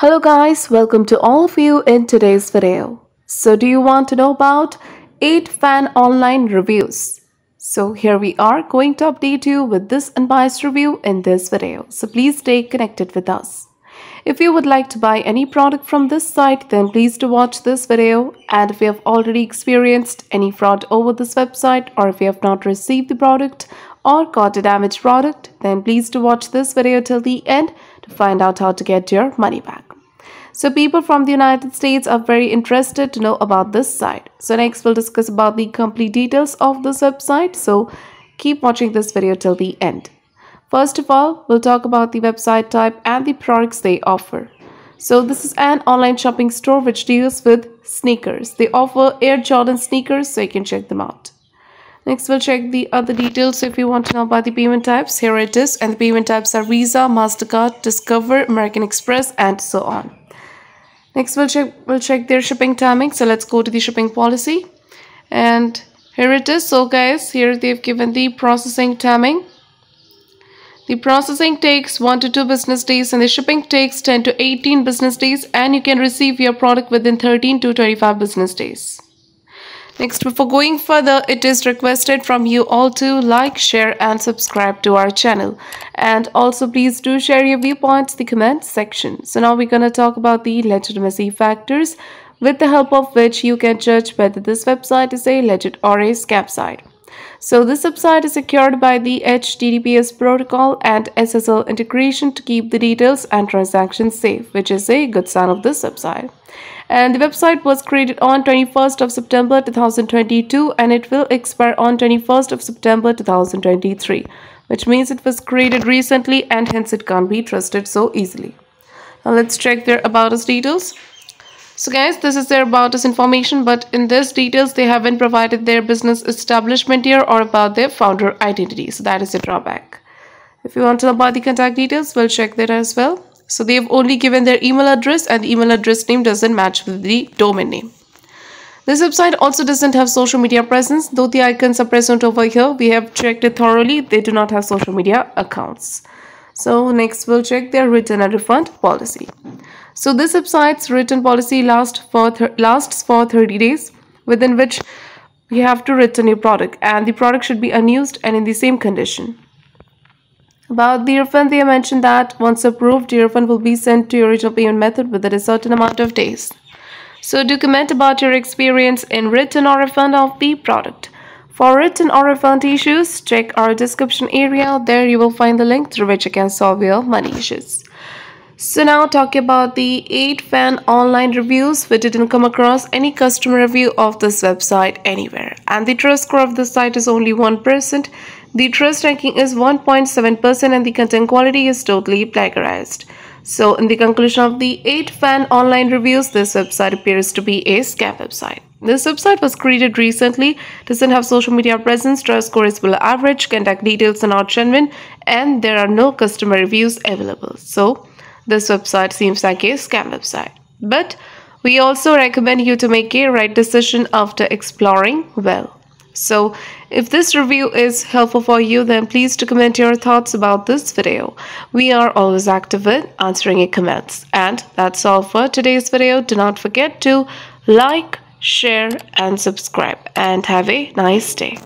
Hello guys, welcome to all of you in today's video. So do you want to know about 8 fan online reviews? So here we are going to update you with this unbiased review in this video. So please stay connected with us. If you would like to buy any product from this site, then please do watch this video. And if you have already experienced any fraud over this website, or if you have not received the product or got a damaged product, then please do watch this video till the end to find out how to get your money back. So people from the United States are very interested to know about this site. So next we'll discuss about the complete details of this website. So keep watching this video till the end. First of all, we'll talk about the website type and the products they offer. So this is an online shopping store which deals with sneakers. They offer Air Jordan sneakers, so you can check them out. Next, we'll check the other details. So if you want to know about the payment types, here it is. And the payment types are Visa, MasterCard, Discover, American Express, and so on. Next, we'll check their shipping timing. So let's go to the shipping policy. And here it is. So guys, here they've given the processing timing. The processing takes 1 to 2 business days and the shipping takes 10 to 18 business days, and you can receive your product within 13 to 25 business days. Next, before going further, it is requested from you all to like, share and subscribe to our channel. And also please do share your viewpoints in the comment section. So now we're going to talk about the legitimacy factors, with the help of which you can judge whether this website is a legit or a scam site. So this website is secured by the HTTPS protocol and SSL integration to keep the details and transactions safe, which is a good sign of this website. And the website was created on 21st of September 2022 and it will expire on 21st of September 2023, which means it was created recently and hence it can't be trusted so easily. Now let's check their About Us details. So guys, this is their About Us information, but in this details they haven't provided their business establishment here or about their founder identity, so that is a drawback. If you want to know about the contact details, we'll check that as well. So they've only given their email address and the email address name doesn't match with the domain name. This website also doesn't have social media presence, though the icons are present over here. We have checked it thoroughly. They do not have social media accounts. So next we'll check their return and refund policy. So this website's return policy lasts for 30 days, within which you have to return your product, and the product should be unused and in the same condition. About the refund, they mentioned that once approved, your refund will be sent to your original payment method within a certain amount of days. So do comment about your experience in return or refund of the product. For return or refund issues, check our description area. There you will find the link through which you can solve your money issues. So now talking about the 8 fan online reviews, we didn't come across any customer review of this website anywhere. And the trust score of this site is only 1%. The trust ranking is 1.7% and the content quality is totally plagiarized. So in the conclusion of the 8 fan online reviews, this website appears to be a scam website. This website was created recently, doesn't have social media presence, trust score is below average, contact details are not genuine, and there are no customer reviews available. So this website seems like a scam website, but we also recommend you to make a right decision after exploring well. So if this review is helpful for you, then please to comment your thoughts about this video. We are always active in answering your comments. And that's all for today's video. Do not forget to like, share and subscribe, and have a nice day.